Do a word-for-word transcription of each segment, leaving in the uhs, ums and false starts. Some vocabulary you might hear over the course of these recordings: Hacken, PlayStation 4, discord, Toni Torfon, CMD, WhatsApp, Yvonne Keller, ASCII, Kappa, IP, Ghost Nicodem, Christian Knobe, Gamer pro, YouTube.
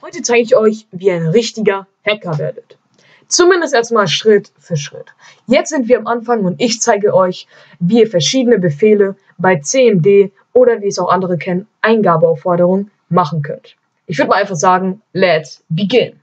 Heute zeige ich euch, wie ihr ein richtiger Hacker werdet. Zumindest erstmal Schritt für Schritt. Jetzt sind wir am Anfang und ich zeige euch, wie ihr verschiedene Befehle bei C M D oder wie es auch andere kennen, Eingabeaufforderungen machen könnt. Ich würde mal einfach sagen, let's begin.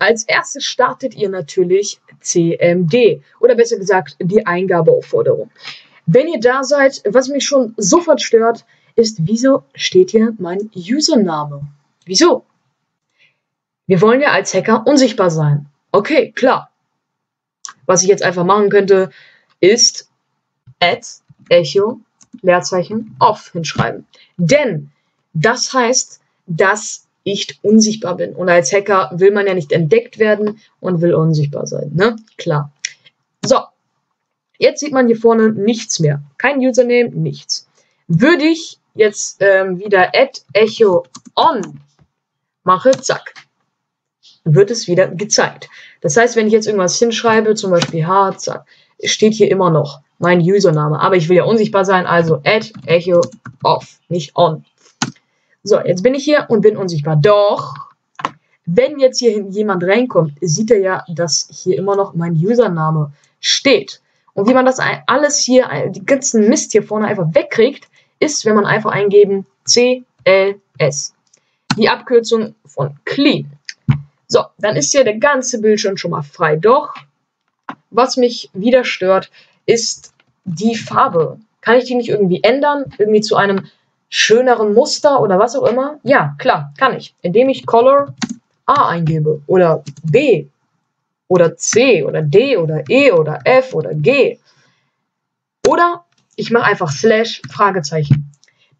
Als erstes startet ihr natürlich C M D oder besser gesagt die Eingabeaufforderung. Wenn ihr da seid, was mich schon sofort stört, ist, wieso steht hier mein Username? Wieso? Wir wollen ja als Hacker unsichtbar sein. Okay, klar. Was ich jetzt einfach machen könnte, ist at echo Leerzeichen off hinschreiben. Denn das heißt, dass nicht unsichtbar bin. Und als Hacker will man ja nicht entdeckt werden und will unsichtbar sein, ne? Klar. So, jetzt sieht man hier vorne nichts mehr. Kein Username, nichts. Würde ich jetzt ähm, wieder at echo on mache, zack, wird es wieder gezeigt. Das heißt, wenn ich jetzt irgendwas hinschreibe, zum Beispiel H, zack, steht hier immer noch mein Username. Aber ich will ja unsichtbar sein, also at echo off, nicht on. So, jetzt bin ich hier und bin unsichtbar. Doch, wenn jetzt hier jemand reinkommt, sieht er ja, dass hier immer noch mein Username steht. Und wie man das alles hier, die ganzen Mist hier vorne einfach wegkriegt, ist, wenn man einfach eingeben C L S. Die Abkürzung von Clean. So, dann ist hier der ganze Bildschirm schon mal frei. Doch, was mich wieder stört, ist die Farbe. Kann ich die nicht irgendwie ändern? Irgendwie zu einem schöneren Muster oder was auch immer? Ja, klar, kann ich. Indem ich Color A eingebe oder B oder C oder D oder E oder F oder G. Oder ich mache einfach Slash Fragezeichen.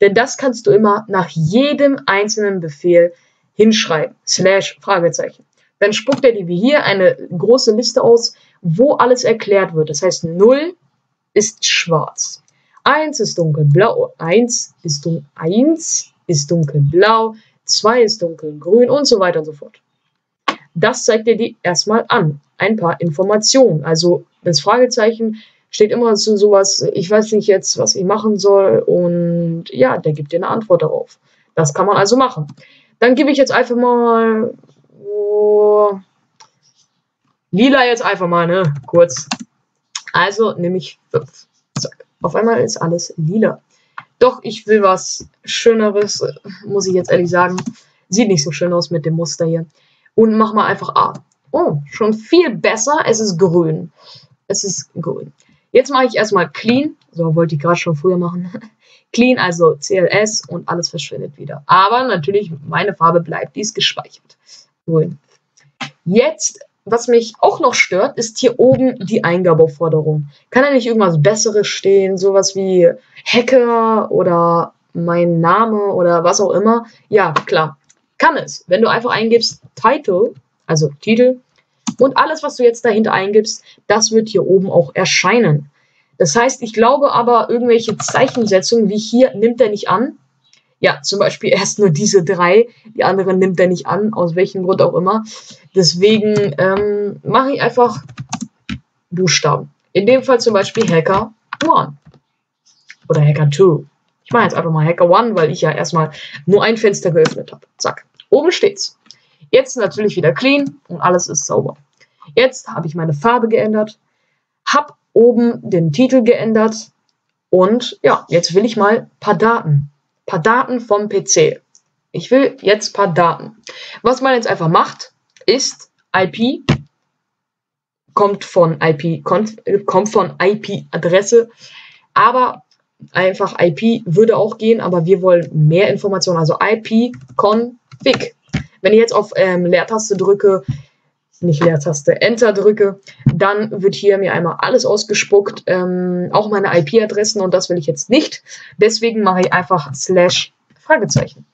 Denn das kannst du immer nach jedem einzelnen Befehl hinschreiben. Slash Fragezeichen. Dann spuckt er dir wie hier eine große Liste aus, wo alles erklärt wird. Das heißt, null ist schwarz. eins ist dunkelblau, eins ist, dun eins ist dunkelblau, zwei ist dunkelgrün und so weiter und so fort. Das zeigt dir die erstmal an. Ein paar Informationen. Also das Fragezeichen steht immer zu sowas, ich weiß nicht jetzt, was ich machen soll. Und ja, der gibt dir eine Antwort darauf. Das kann man also machen. Dann gebe ich jetzt einfach mal oh, lila jetzt einfach mal, ne? Kurz. Also nehme ich fünf. Zack. Auf einmal ist alles lila. Doch, ich will was Schöneres, muss ich jetzt ehrlich sagen. Sieht nicht so schön aus mit dem Muster hier. Und mach mal einfach A. Oh, schon viel besser. Es ist grün. Es ist grün. Jetzt mache ich erstmal Clean. So, wollte ich gerade schon früher machen. Clean, also C L S und alles verschwindet wieder. Aber natürlich, meine Farbe bleibt. Die ist gespeichert. Grün. Jetzt... Was mich auch noch stört, ist hier oben die Eingabeaufforderung. Kann da nicht irgendwas Besseres stehen? Sowas wie Hacker oder mein Name oder was auch immer? Ja, klar. Kann es. Wenn du einfach eingibst Title, also Titel, und alles, was du jetzt dahinter eingibst, das wird hier oben auch erscheinen. Das heißt, ich glaube aber, irgendwelche Zeichensetzungen wie hier nimmt er nicht an. Ja, zum Beispiel erst nur diese drei, die anderen nimmt er nicht an, aus welchem Grund auch immer. Deswegen ähm, mache ich einfach Buchstaben. In dem Fall zum Beispiel Hacker eins oder Hacker zwei. Ich mache jetzt einfach mal Hacker eins, weil ich ja erstmal nur ein Fenster geöffnet habe. Zack, oben steht's. Jetzt natürlich wieder clean und alles ist sauber. Jetzt habe ich meine Farbe geändert, habe oben den Titel geändert und ja, jetzt will ich mal ein paar Daten. Paar Daten vom P C. Ich will jetzt ein paar Daten. Was man jetzt einfach macht, ist I P kommt von I P kommt von I P-Adresse, aber einfach I P würde auch gehen, aber wir wollen mehr Informationen, also I P config. Wenn ich jetzt auf ähm, Leertaste drücke, nicht Leertaste, Enter drücke, dann wird hier mir einmal alles ausgespuckt, ähm, auch meine I P-Adressen und das will ich jetzt nicht. Deswegen mache ich einfach Slash Fragezeichen.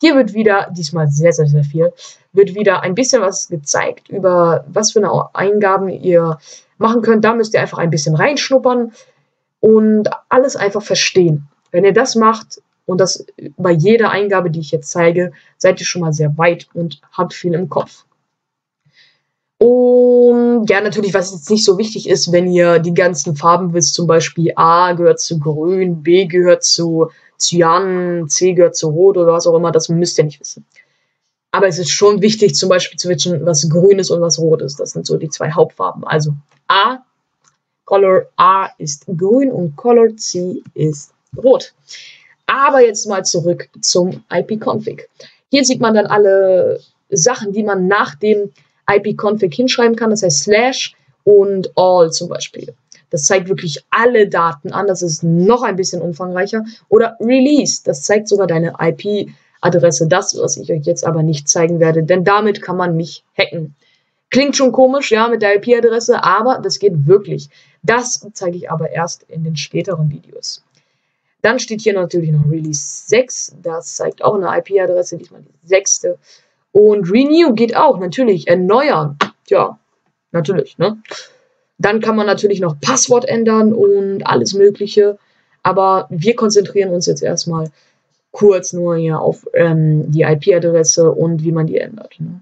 Hier wird wieder, diesmal sehr, sehr, sehr viel, wird wieder ein bisschen was gezeigt, über was für eine Eingaben ihr machen könnt. Da müsst ihr einfach ein bisschen reinschnuppern und alles einfach verstehen. Wenn ihr das macht und das bei jeder Eingabe, die ich jetzt zeige, seid ihr schon mal sehr weit und habt viel im Kopf. Und ja, natürlich, was jetzt nicht so wichtig ist, wenn ihr die ganzen Farben wisst, zum Beispiel A gehört zu Grün, B gehört zu Cyan, C gehört zu Rot oder was auch immer, das müsst ihr nicht wissen. Aber es ist schon wichtig, zum Beispiel zu wissen, was Grün ist und was Rot ist. Das sind so die zwei Hauptfarben. Also A, Color A ist Grün und Color C ist Rot. Aber jetzt mal zurück zum I P-Config. Hier sieht man dann alle Sachen, die man nach dem I P-Config hinschreiben kann, das heißt Slash und All zum Beispiel. Das zeigt wirklich alle Daten an, das ist noch ein bisschen umfangreicher. Oder Release, das zeigt sogar deine I P-Adresse, das, was ich euch jetzt aber nicht zeigen werde, denn damit kann man nicht hacken. Klingt schon komisch, ja, mit der I P-Adresse, aber das geht wirklich. Das zeige ich aber erst in den späteren Videos. Dann steht hier natürlich noch Release sechs, das zeigt auch eine I P-Adresse, diesmal die sechste. Und Renew geht auch, natürlich, erneuern, ja, natürlich, ne? Dann kann man natürlich noch Passwort ändern und alles Mögliche, aber wir konzentrieren uns jetzt erstmal kurz nur hier auf ähm, die I P-Adresse und wie man die ändert, ne?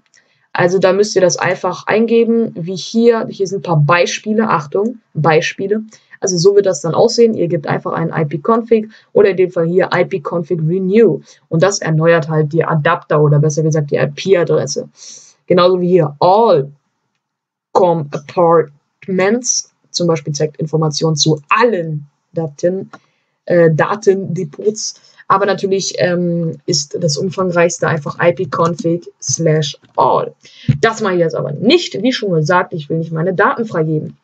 Also da müsst ihr das einfach eingeben, wie hier, hier sind ein paar Beispiele, Achtung, Beispiele, also so wird das dann aussehen, ihr gebt einfach einen I P-Config oder in dem Fall hier I P-Config Renew und das erneuert halt die Adapter oder besser gesagt die I P-Adresse. Genauso wie hier All Compartments, zum Beispiel zeigt Informationen zu allen Daten, äh, Datendepots, aber natürlich ähm, ist das umfangreichste einfach I P-Config slash all. Das mache ich jetzt aber nicht, wie schon gesagt, ich will nicht meine Daten freigeben.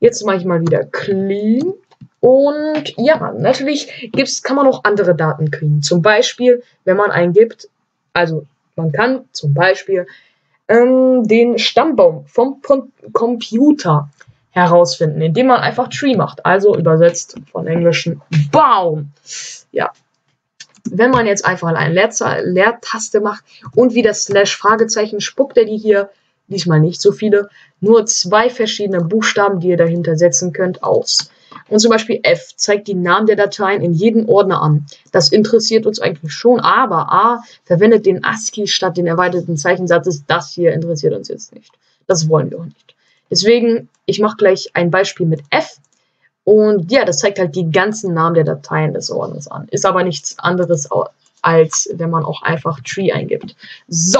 Jetzt mache ich mal wieder clean und ja, natürlich gibt's, kann man auch andere Daten kriegen. Zum Beispiel, wenn man eingibt, also man kann zum Beispiel ähm, den Stammbaum vom P- Computer herausfinden, indem man einfach Tree macht, also übersetzt von englischen Baum. Ja. Wenn man jetzt einfach eine Leertaste macht und wieder Slash-Fragezeichen, spuckt er die hier, diesmal nicht so viele, nur zwei verschiedene Buchstaben, die ihr dahinter setzen könnt, aus. Und zum Beispiel F zeigt die Namen der Dateien in jedem Ordner an. Das interessiert uns eigentlich schon, aber A verwendet den ASCII statt den erweiterten Zeichensatzes. Das hier interessiert uns jetzt nicht. Das wollen wir auch nicht. Deswegen, ich mache gleich ein Beispiel mit F. Und ja, das zeigt halt die ganzen Namen der Dateien des Ordners an. Ist aber nichts anderes, als wenn man auch einfach Tree eingibt. So,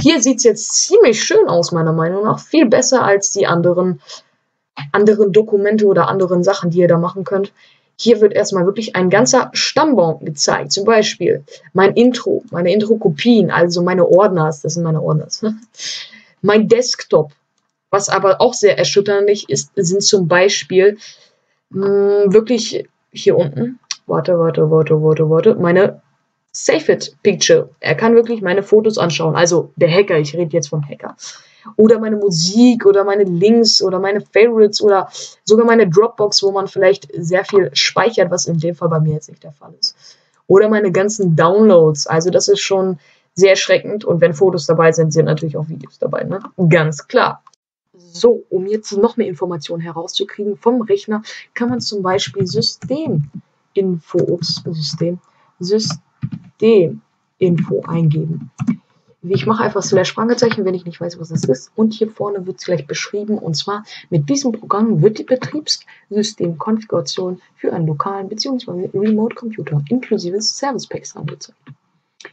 hier sieht es jetzt ziemlich schön aus, meiner Meinung nach. Viel besser als die anderen, anderen Dokumente oder anderen Sachen, die ihr da machen könnt. Hier wird erstmal wirklich ein ganzer Stammbaum gezeigt. Zum Beispiel mein Intro, meine Intro-Kopien, also meine Ordners, das sind meine Ordners. Mein Desktop, was aber auch sehr erschütterlich ist, sind zum Beispiel wirklich hier unten, warte, warte, warte, warte, warte, meine Save It Picture. Er kann wirklich meine Fotos anschauen, also der Hacker, ich rede jetzt vom Hacker. Oder meine Musik oder meine Links oder meine Favorites oder sogar meine Dropbox, wo man vielleicht sehr viel speichert, was in dem Fall bei mir jetzt nicht der Fall ist. Oder meine ganzen Downloads, also das ist schon sehr erschreckend und wenn Fotos dabei sind, sind natürlich auch Videos dabei, ne? Ganz klar. So, um jetzt noch mehr Informationen herauszukriegen vom Rechner, kann man zum Beispiel Systeminfo, ups, System, Systeminfo eingeben. Ich mache einfach Slash Fragezeichen, wenn ich nicht weiß, was das ist. Und hier vorne wird es gleich beschrieben. Und zwar, mit diesem Programm wird die Betriebssystemkonfiguration für einen lokalen bzw. Remote-Computer inklusive Service Packs angezeigt.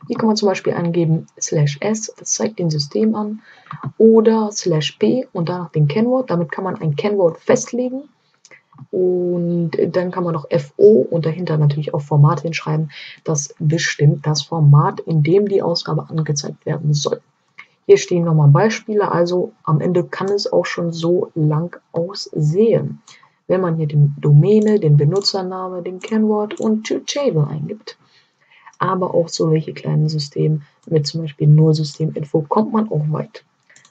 Hier kann man zum Beispiel angeben slash S, das zeigt den System an, oder slash P und danach den Kennwort. Damit kann man ein Kennwort festlegen und dann kann man noch F O und dahinter natürlich auch Format hinschreiben. Das bestimmt das Format, in dem die Ausgabe angezeigt werden soll. Hier stehen nochmal Beispiele, also am Ende kann es auch schon so lang aussehen, wenn man hier die Domäne, den Benutzername, den Kennwort und ToTable eingibt. Aber auch so welche kleinen Systeme, mit zum Beispiel nur Systeminfo, kommt man auch weit.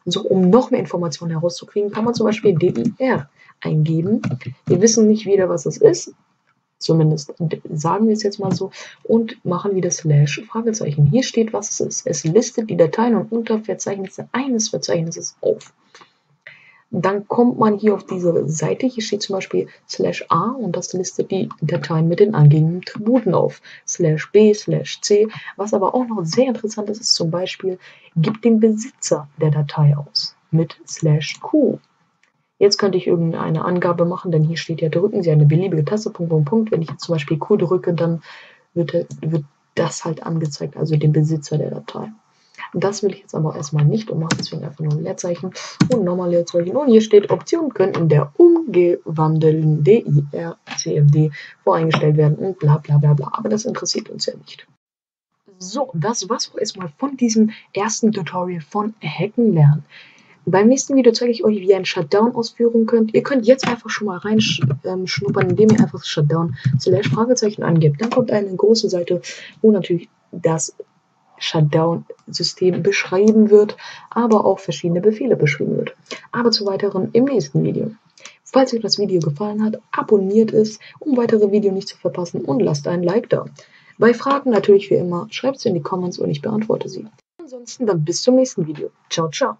So, um noch mehr Informationen herauszukriegen, kann man zum Beispiel D I R eingeben. Wir wissen nicht wieder, was das ist. Zumindest sagen wir es jetzt mal so. Und machen wieder Slash Fragezeichen. Hier steht, was es ist. Es listet die Dateien und Unterverzeichnisse eines Verzeichnisses auf. Dann kommt man hier auf diese Seite, hier steht zum Beispiel slash A und das listet die Dateien mit den angegebenen Attributen auf. Slash B, slash C, was aber auch noch sehr interessant ist, ist zum Beispiel, gibt den Besitzer der Datei aus. mit slash q. Jetzt könnte ich irgendeine Angabe machen, denn hier steht ja, drücken Sie eine beliebige Taste, Punkt, Punkt, Punkt. Wenn ich jetzt zum Beispiel Q drücke, dann wird, wird das halt angezeigt, also den Besitzer der Datei. Und das will ich jetzt aber erstmal nicht und mache deswegen einfach nur ein Leerzeichen und nochmal Leerzeichen. Und hier steht, Optionen können in der umgewandelten dir C M D voreingestellt werden und bla bla bla bla. Aber das interessiert uns ja nicht. So, das war's auch erstmal von diesem ersten Tutorial von Hacken Lernen. Beim nächsten Video zeige ich euch, wie ihr einen Shutdown ausführen könnt. Ihr könnt jetzt einfach schon mal reinschnuppern, indem ihr einfach Shutdown slash Fragezeichen angebt. Dann kommt eine große Seite, wo natürlich das Shutdown-System beschrieben wird, aber auch verschiedene Befehle beschrieben wird. Aber zu weiteren im nächsten Video. Falls euch das Video gefallen hat, abonniert es, um weitere Videos nicht zu verpassen und lasst ein Like da. Bei Fragen natürlich wie immer, schreibt es in die Comments und ich beantworte sie. Ansonsten dann bis zum nächsten Video. Ciao, ciao.